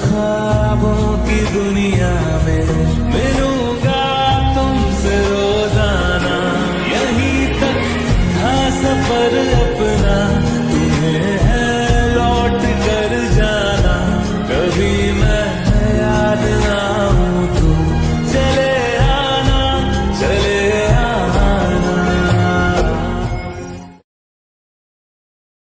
ख्वाबों की दुनिया में मिलूंगा तुमसे रोजाना, यहीं तक था सफर।